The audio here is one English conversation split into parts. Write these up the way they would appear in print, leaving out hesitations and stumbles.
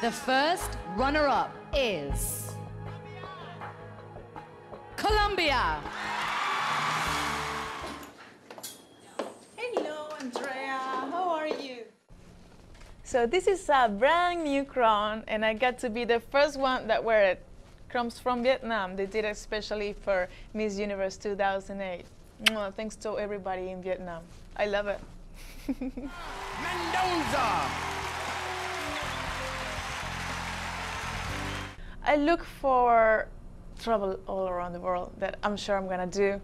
The first runner-up is Colombia. Hello, Andrea. How are you? So this is a brand new crown, and I got to be the first one that wear it. Comes from Vietnam. They did it especially for Miss Universe 2008. Thanks to everybody in Vietnam. I love it. Mendoza! I look for travel all around the world that I'm sure I'm gonna do,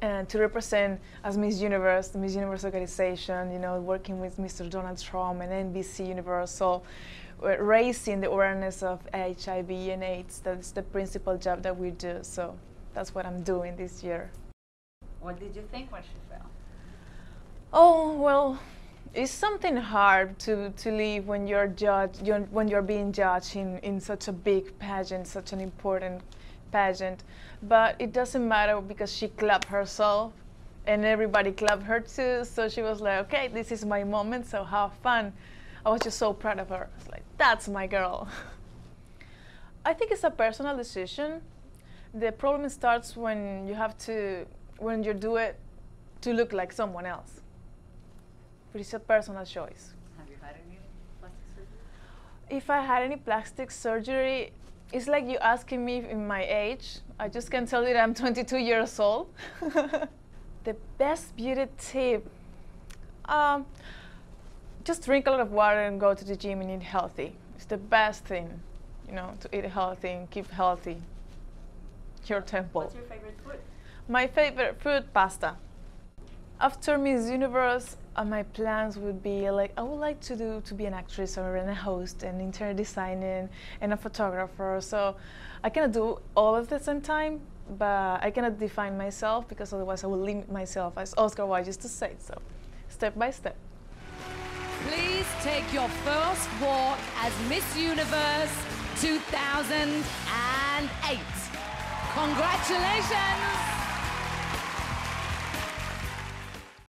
and to represent as Miss Universe, the Miss Universe organization, you know, working with Mr. Donald Trump and NBC Universal, raising the awareness of HIV and AIDS. That's the principal job that we do, so that's what I'm doing this year. What did you think when she fell? Oh, well, it's something hard to leave when you're judged, when you're being judged in such a big pageant, such an important pageant. But it doesn't matter because she clapped herself and everybody clapped her too. So she was like, okay, this is my moment, so have fun. I was just so proud of her. I was like, that's my girl. I think it's a personal decision. The problem starts when you have to, when you do it to look like someone else. But it's a personal choice. Have you had any plastic surgery? If I had any plastic surgery, it's like you asking me in my age. I just can tell you that I'm 22 years old. The best beauty tip, just drink a lot of water and go to the gym and eat healthy. It's the best thing, you know, to eat healthy and keep healthy. Your temple. What's your favorite food? My favorite food, pasta. After Miss Universe, my plans would be like, I would like to be an actress or a host and interior designing and a photographer. So I cannot do all at the same time, but I cannot define myself because otherwise I will limit myself, as Oscar Wilde used to say. So step by step. Please take your first walk as Miss Universe 2008. Congratulations!